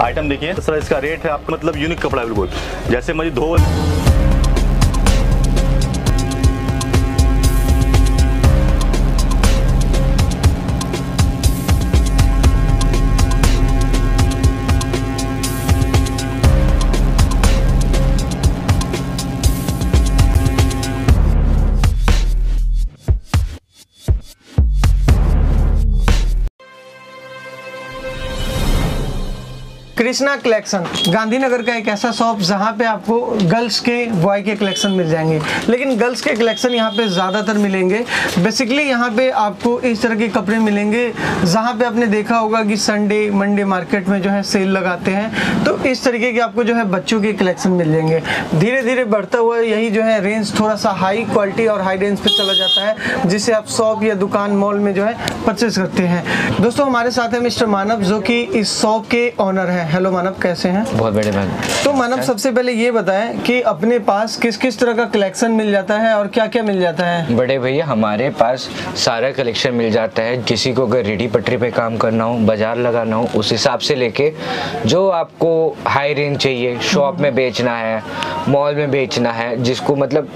Item देखिए sir, इसका rate है आपको मतलब यूनिक कपड़ा है बिल्कुल, जैसे मुझे धोल कृष्णा कलेक्शन गांधीनगर का एक ऐसा शॉप जहाँ पे आपको गर्ल्स के बॉय के कलेक्शन मिल जाएंगे, लेकिन गर्ल्स के कलेक्शन यहाँ पे ज़्यादातर मिलेंगे। बेसिकली यहाँ पे आपको इस तरह के कपड़े मिलेंगे जहाँ पे आपने देखा होगा कि संडे मंडे मार्केट में जो है सेल लगाते हैं, तो इस तरीके के आपको जो है बच्चों के कलेक्शन मिल जाएंगे। धीरे धीरे बढ़ता हुआ यही जो है रेंज थोड़ा सा हाई क्वालिटी और हाई रेंज पर चला जाता है, जिसे आप शॉप या दुकान मॉल में जो है परचेज करते हैं। दोस्तों हमारे साथ है मिस्टर मानव जो कि इस शॉप के ऑनर हैं। हेलो मानव, कैसे हैं? बहुत बड़े भाई। तो मानव सबसे पहले ये बताएं कि अपने पास किस किस तरह का कलेक्शन मिल जाता है और क्या क्या मिल जाता है? बड़े भैया हमारे पास सारा कलेक्शन मिल जाता है, किसी को अगर रेडी पटरी पे काम करना हो, बाजार लगाना हो, उस हिसाब से लेके जो आपको हाई रेंज चाहिए, शॉप में बेचना है, मॉल में बेचना है, जिसको मतलब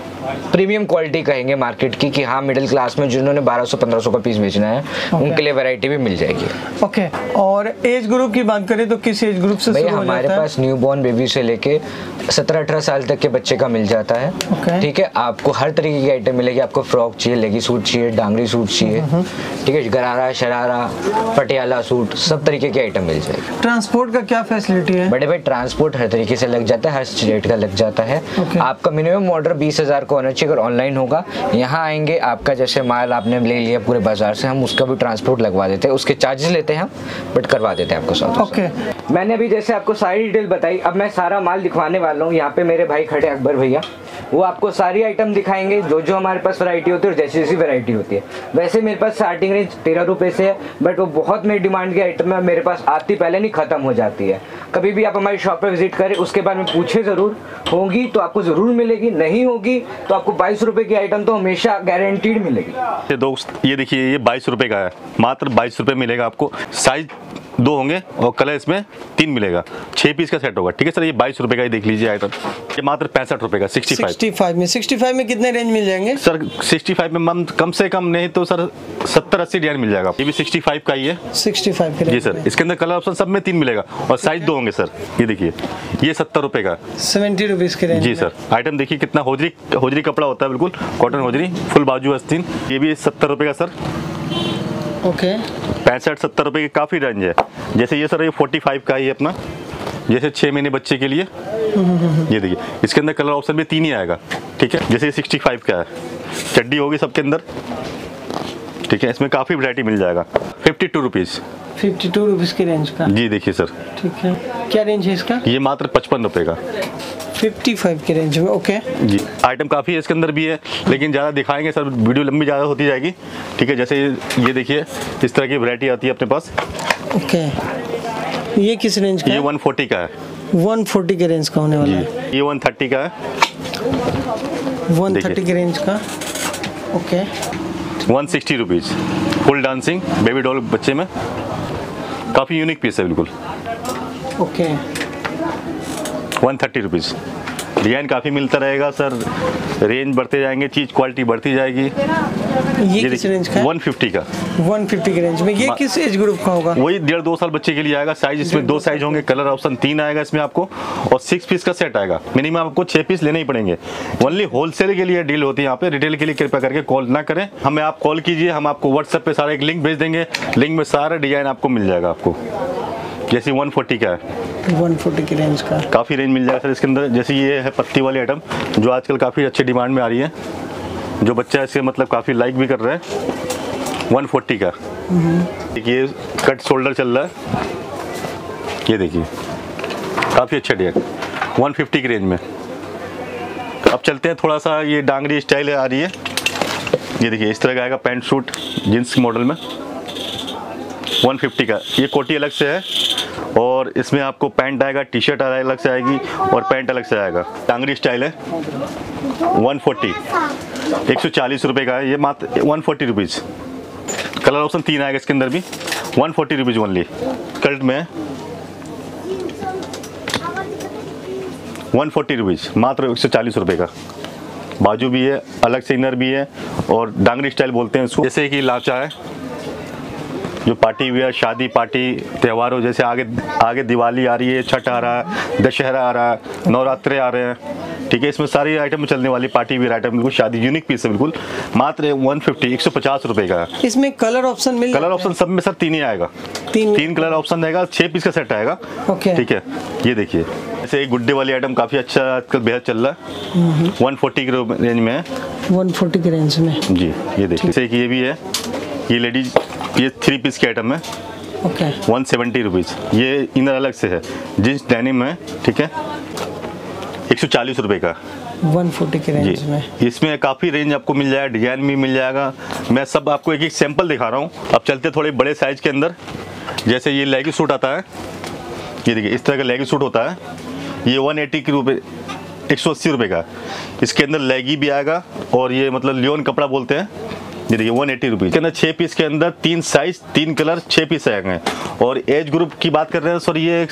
प्रीमियम क्वालिटी कहेंगे मार्केट की, कि हाँ मिडिल क्लास में जिन्होंने 1200-1500 का पीस बेचना है उनके लिए वैरायटी भी मिल जाएगी। ओके, और एज ग्रुप की बात करें तो किस एज ग्रुप से शुरू हो जाता है? हमारे पास न्यू बॉर्न बेबी से लेके 17-18 साल तक के बच्चे का मिल जाता है। ठीक है, आपको हर तरीके की आइटम मिलेगी। आपको फ्रॉक चाहिए, लेगी सूट चाहिए, डांगरी सूट चाहिए, ठीक है, गरारा शरारा पटियाला सूट, सब तरीके की आइटम मिल जाएगी। ट्रांसपोर्ट का क्या फैसिलिटी है? बड़े भाई ट्रांसपोर्ट हर तरीके से लग जाता है, हर स्टेट का लग जाता है। आपका मिनिमम ऑर्डर 20,000 होना चाहिए अगर ऑनलाइन होगा। यहाँ आएंगे, आपका जैसे माल आपने ले लिया पूरे बाजार से, हम उसका भी ट्रांसपोर्ट लगवा देते हैं, उसके चार्जेस लेते हैं हम, बट करवा देते हैं आपको साथ। ओके। मैंने अभी जैसे आपको सारी डिटेल बताई, अब मैं सारा माल दिखवाने वाला हूँ। यहाँ पे मेरे भाई खड़े अकबर भैया, वो आपको सारी आइटम दिखाएंगे जो जो हमारे पास वैरायटी होती है, और जैसी जैसी वैरायटी होती है। वैसे मेरे पास स्टार्टिंग रेंज 13 रुपये से है, बट वो बहुत मेरी डिमांड की आइटम है, मेरे पास आती पहले नहीं खत्म हो जाती है। कभी भी आप हमारी शॉप पर विजिट करें, उसके बाद में पूछे, ज़रूर होगी तो आपको ज़रूर मिलेगी, नहीं होगी तो आपको 22 रुपये की आइटम तो हमेशा गारंटीड मिलेगी। दोस्त ये देखिए, ये 22 रुपये का है, मात्र 22 रुपये मिलेगा आपको। साइज 2 होंगे और कलर इसमें 3 मिलेगा, 6 पीस का सेट होगा। ठीक है सर, ये 22 रुपये का ही देख लीजिए आइटम। ये मात्र 65 रुपये का 65 में। 65 में कितने रेंज मिल जाएंगे सर? 65 में कम से कम नहीं तो सर 70-80 डिजाइन मिल जाएगा। ये भी 65 का ही है, 65 का जी सर। इसके अंदर कलर ऑप्शन सब में 3 मिलेगा और साइज 2 होंगे सर। ये देखिए, ये 70 रुपये का 70 रुपीज़ के जी सर। आइटम देखिए कितना होजरी कपड़ा होता है, बिल्कुल कॉटन होजरी, फुल बाजू आस्तीन। ये भी 70 रुपये का सर। ओके, 65-70 रुपये की काफ़ी रेंज है। जैसे ये सर, ये 45 का ही है अपना, जैसे 6 महीने बच्चे के लिए। ये देखिए, इसके अंदर कलर ऑप्शन भी 3 ही आएगा। ठीक है, जैसे ये 65 का है, चड्डी होगी सबके अंदर। ठीक है, इसमें काफ़ी वैरायटी मिल जाएगा। 52 रुपीज़ 52 रुपीज़ की रेंज का जी देखिए सर। ठीक है, क्या रेंज है इसका? ये मात्र 55 रुपये का 55 के रेंज में। ओके जी, आइटम काफ़ी है, इसके अंदर भी है, लेकिन ज़्यादा दिखाएंगे सर, वीडियो लंबी ज़्यादा होती जाएगी। ठीक है, जैसे ये देखिए इस तरह की वैरायटी आती है अपने पास। ओके, ये किस रेंज का? ये 140 का है, 140 के रेंज का होने वाला है। ये 130 का है, 130 के रेंज का। Okay, 160 rupees full dancing baby doll बच्चे में, काफ़ी यूनिक पीस है बिल्कुल। Okay, 130 rupees. डिजाइन काफ़ी मिलता रहेगा सर, रेंज बढ़ते जाएंगे, चीज़ क्वालिटी बढ़ती जाएगी। ये किस रेंज का? 150 का 150 के रेंज में। ये किस एज ग्रुप का होगा? वही 1.5-2 साल बच्चे के लिए आएगा। साइज इसमें 2 साइज होंगे, कलर ऑप्शन 3 आएगा इसमें आपको, और 6 पीस का सेट आएगा। मिनिमम आपको 6 पीस लेने ही पड़ेंगे। ओनली होलसेल के लिए डील होती है यहाँ पे, रिटेल के लिए कृपया करके कॉल ना करें हमें। आप कॉल कीजिए, हम आपको व्हाट्सएप पर सारा एक लिंक भेज देंगे, लिंक में सारा डिजाइन आपको मिल जाएगा। आपको जैसे 140 का है, 140 की रेंज का काफ़ी रेंज मिल जाएगा सर इसके अंदर। जैसे ये है पत्ती वाली आइटम, जो आजकल काफ़ी अच्छी डिमांड में आ रही है, जो बच्चा इसके मतलब काफ़ी लाइक भी कर रहे हैं। 140 का। ये कट शोल्डर चल रहा है, ये देखिए काफ़ी अच्छा डिजाइन, 150 की रेंज में। अब चलते हैं, थोड़ा सा ये डांगरी स्टाइल आ रही है। ये देखिए इस तरह का आएगा पैंट सूट जीन्स मॉडल में, 150 का। ये कोटी अलग से है और इसमें आपको पैंट आएगा, टी शर्ट अलग से आएगी और पैंट अलग से आएगा। टांगरी स्टाइल है, 140 140 रुपये का है। ये मात्र 140 रुपीज़। कलर ऑप्शन 3 आएगा इसके अंदर भी, 140 रुपीज़ ओनली। कल्ट में 140 रुपीज़, मात्र 140 रुपये का। बाजू भी है, अलग से इनर भी है और डांगरी स्टाइल बोलते हैं उसको। जैसे कि लाचा है जो पार्टी वेयर, शादी पार्टी त्योहारों, जैसे आगे दिवाली आ रही है, छठ आ रहा है, दशहरा आ रहा है, नवरात्रे आ रहे हैं, ठीक है, इसमें सारी आइटम चलने वाली पार्टी वेयर आइटम, बिल्कुल शादी यूनिक पीस है, बिल्कुल मात्र 150 रुपये का। इसमें कलर ऑप्शन मिल, कलर ऑप्शन सब में सर तीन ही आएगा, तीन कलर ऑप्शन आएगा, 6 पीस का सेट आएगा, ठीक है। ये देखिए ऐसे एक गुड्डे वाली आइटम काफ़ी अच्छा आजकल बेहद चल रहा है, 140 के रेंज में है, 140 के रेंज में जी। ये देखिए जैसे कि ये भी है, ये लेडीज, ये 3 पीस की आइटम है, ओके, 170 रुपीज़। ये इनर अलग से है, जींस डेनिम है, ठीक है, 140 रुपये का, 140 के रेंज में। इसमें काफ़ी रेंज आपको मिल जाएगा, डिजाइन भी मिल जाएगा, मैं सब आपको एक एक सैंपल दिखा रहा हूँ। अब चलते थोड़े बड़े साइज के अंदर, जैसे ये लेगी सूट आता है, ये देखिए इस तरह का लेगी सूट होता है, ये 180 रुपये का, इसके अंदर लेगी भी आएगा और ये मतलब लियोन कपड़ा बोलते हैं, ये देखिए 180 रुपीज़ के अंदर 6 पीस के अंदर 3 साइज 3 कलर 6 पीस आएंगे। और एज ग्रुप की बात कर रहे हैं सर, ये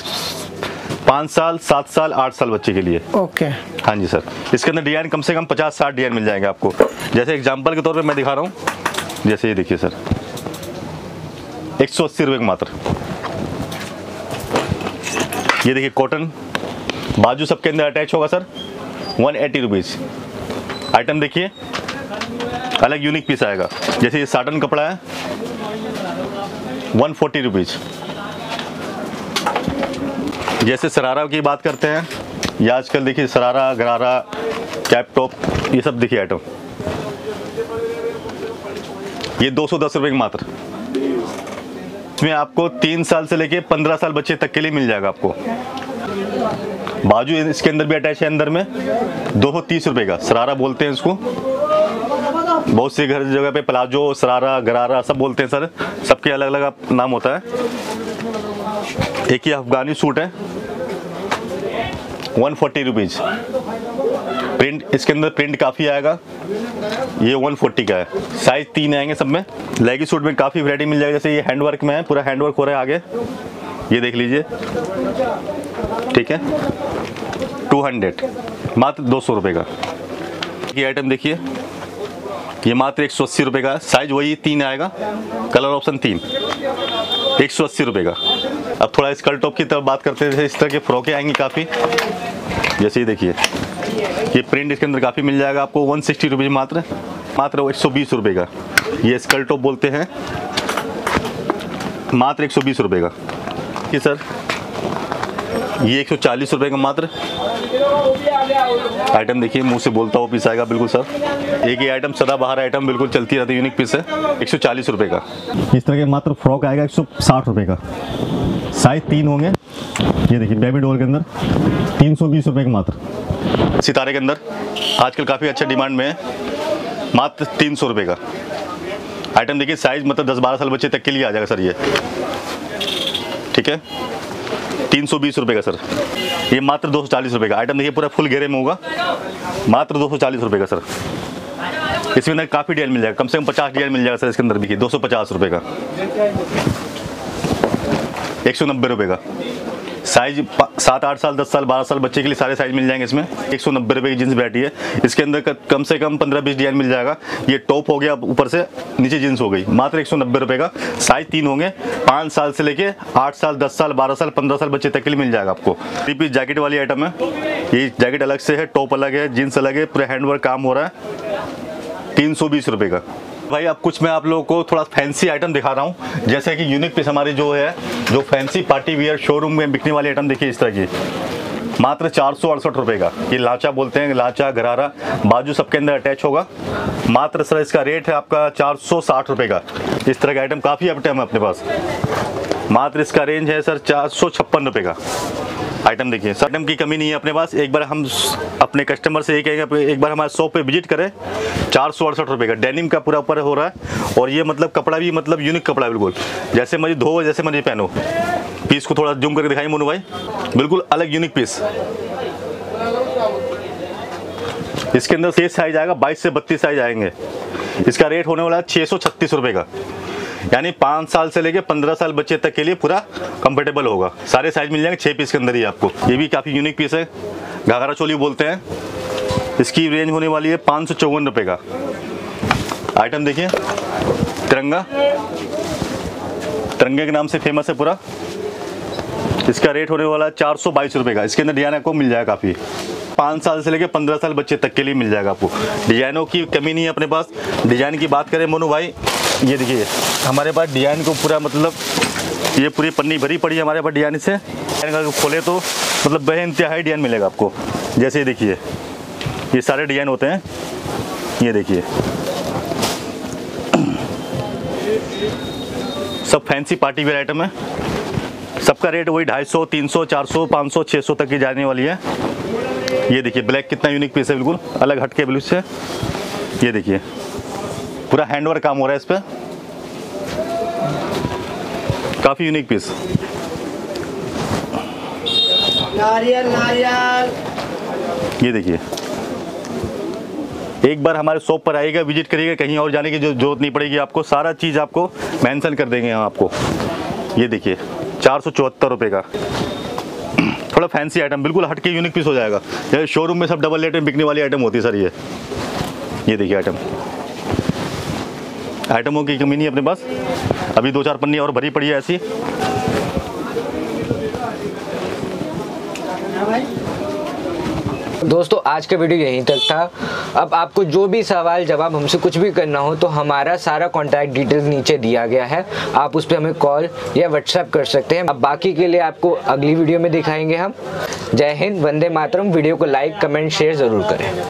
5 साल 7 साल 8 साल बच्चे के लिए, ओके, हाँ जी सर। इसके अंदर डिजाइन कम से कम 50-60 डिजाइन मिल जाएंगे आपको। जैसे एग्जाम्पल के तौर पर मैं दिखा रहा हूँ, जैसे ये देखिए सर 180 रुपये का मात्र। ये देखिए कॉटन, बाजू सबके अंदर अटैच होगा सर, 180 रुपीज़ आइटम। देखिए अलग यूनिक पीस आएगा, जैसे ये साटन कपड़ा है, 140 रुपीज़। जैसे सरारा की बात करते हैं, ये आजकल देखिए सरारा, गरारा, कैप टॉप, ये सब देखिए आइटम, ये 210 रुपये के मात्र। इसमें आपको 3 साल से लेके 15 साल बच्चे तक के लिए मिल जाएगा आपको। बाजू इसके अंदर भी अटैच है, अंदर में 230 रुपये का, सरारा बोलते हैं इसको। बहुत सी घर जगह पे प्लाजो, सरारा, गरारा सब बोलते हैं सर, सबके अलग अलग नाम होता है। एक ही अफगानी सूट है, 140 रुपीज़। प्रिंट इसके अंदर प्रिंट काफ़ी आएगा, ये 140 का है, साइज 3 आएंगे सब में। लेगी सूट में काफ़ी वैरायटी मिल जाएगी, जैसे ये हैंडवर्क में है, पूरा हैंडवर्क हो रहा है आगे, ये देख लीजिए, ठीक है, 200 मात्र 200 रुपये का। ये आइटम देखिए, ये मात्र 180 रुपये का, साइज वही 3 आएगा, कलर ऑप्शन 3, 180 रुपये का। अब थोड़ा स्कर्ट टॉप की तरफ बात करते हैं, जैसे इस तरह के फ्रॉकें आएंगी काफ़ी, जैसे ये देखिए ये प्रिंट इसके अंदर काफ़ी मिल जाएगा आपको, 160 रुपये मात्र 120 रुपये का। ये स्कर्ट टॉप बोलते हैं, मात्र 120 रुपये का। ठीक सर, ये 140 रुपये का मात्र आइटम। देखिए मुंह से बोलता हुआ पीस आएगा बिल्कुल सर, एक ही आइटम सदाबहार आइटम बिल्कुल चलती रहती है, यूनिक पीस है, 140 रुपये का। इस तरह के मात्र फ्रॉक आएगा, 160 रुपये का, साइज 3 होंगे। ये देखिए बेबी डॉल के अंदर 320 रुपये का मात्र। सितारे के अंदर आजकल काफ़ी अच्छा डिमांड में है, मात्र 300 रुपये का आइटम। देखिए साइज मतलब 10-12 साल बच्चे तक के लिए आ जाएगा सर, ये ठीक है, 320 रुपये का सर। ये मात्र 240 रुपये का आइटम। देखिए पूरा फुल घेरे में होगा, मात्र 240 रुपये का सर। इसके अंदर काफ़ी डिजाइन मिल जाएगा, कम से कम 50 डिजाइन मिल जाएगा सर। इसके अंदर देखिए 250 रुपये का, 190 रुपये का, साइज 7-8 साल 10 साल 12 साल बच्चे के लिए सारे साइज मिल जाएंगे इसमें। 190 रुपये की जींस बैठी है, इसके अंदर कम से कम 15-20 डिजाइन मिल जाएगा। ये टॉप हो गया, ऊपर से नीचे जींस हो गई, मात्र 190 रुपये का, साइज 3 होंगे। 5 साल से लेके 8 साल 10 साल 12 साल 15 साल बच्चे तक के लिए मिल जाएगा आपको। 3 पीस जैकेट वाली आइटम है, ये जैकेट अलग से है, टॉप अलग है, जीन्स अलग है, पूरा हैंडवर्क काम हो रहा है, 320 रुपये का। भाई अब कुछ मैं आप लोगों को थोड़ा फैंसी आइटम दिखा रहा हूँ, जैसे कि यूनिक पीस हमारी जो है, जो फैंसी पार्टी वियर शोरूम में बिकने वाली आइटम। देखिए इस तरह की मात्र 468 रुपये का, ये लाचा बोलते हैं, लाचा, गरारा, बाजू सबके अंदर अटैच होगा। मात्र सर इसका रेट है आपका 460 रुपये का। इस तरह का आइटम काफ़ी आइटम है अपने पास, मात्र इसका रेंज है सर 456 रुपये का आइटम। देखिए सर आइटम की कमी नहीं है अपने पास। एक बार हम अपने कस्टमर से ये कहेंगे एक बार हमारे शॉप पे विजिट करें। 468 रुपये का डेनिम का पूरा ऊपर हो रहा है, और ये मतलब कपड़ा भी मतलब यूनिक कपड़ा है बिल्कुल, जैसे मर्जी धो जैसे मर्जी पहनो। पीस को थोड़ा जूम करके दिखाइए मोनू भाई, बिल्कुल अलग यूनिक पीस। इसके अंदर से साइज आएगा 22 से 32 साइज आएंगे। इसका रेट होने वाला है 636 रुपये का, यानी 5 साल से लेके 15 साल बच्चे तक के लिए पूरा कंफर्टेबल होगा। सारे साइज मिल जाएंगे 6 पीस के अंदर ही आपको। ये भी काफ़ी यूनिक पीस है, घाघरा चोली बोलते हैं। इसकी रेंज होने वाली है 554 रुपये का। आइटम देखिए, तिरंगा, तिरंगे के नाम से फेमस है पूरा। इसका रेट होने वाला है 422 रुपये का। इसके अंदर डिजाइन आपको मिल जाएगा काफ़ी, 5 साल से लेकर 15 साल बच्चे तक के लिए मिल जाएगा आपको। डिजाइनों की कमी नहीं है अपने पास। डिजाइन की बात करें मोनू भाई, ये देखिए हमारे पास डिजाइन को पूरा, मतलब ये पूरी पन्नी भरी पड़ी है हमारे पास डिजाइन से। अगर खोले तो मतलब बेइंतहा डिजाइन मिलेगा आपको। जैसे ये देखिए, ये सारे डिजाइन होते हैं। ये देखिए सब फैंसी पार्टी वेयर आइटम है। सबका रेट वही 250, 300, 400, 500, 600 तक की जाने वाली है। ये देखिए ब्लैक कितना यूनिक पीस है, बिल्कुल अलग हटके ब्लू से। ये देखिए पूरा हैंडवर्क काम हो रहा है इस पर, काफ़ी यूनिक पीस। ये देखिए, एक बार हमारे शॉप पर आइएगा, विजिट करिएगा, कहीं और जाने की जरूरत नहीं पड़ेगी आपको। सारा चीज़ आपको मेंशन कर देंगे हम आपको। ये देखिए 474 रुपये का, थोड़ा फैंसी आइटम, बिल्कुल हटके यूनिक पीस हो जाएगा। जैसे शोरूम में सब डबल रेट में बिकने वाली आइटम होती है सर। ये देखिए आइटम, आइटमों की कमी नहीं अपने पास। अभी 2-4 पन्नी और भरी पड़ी है ऐसी। दोस्तों आज का वीडियो यहीं तक था। अब आपको जो भी सवाल जवाब हमसे कुछ भी करना हो तो हमारा सारा कॉन्टैक्ट डिटेल्स नीचे दिया गया है, आप उस पर हमें कॉल या व्हाट्सएप कर सकते हैं। अब बाकी के लिए आपको अगली वीडियो में दिखाएंगे हम। जय हिंद, वंदे मातरम। वीडियो को लाइक, कमेंट, शेयर ज़रूर करें।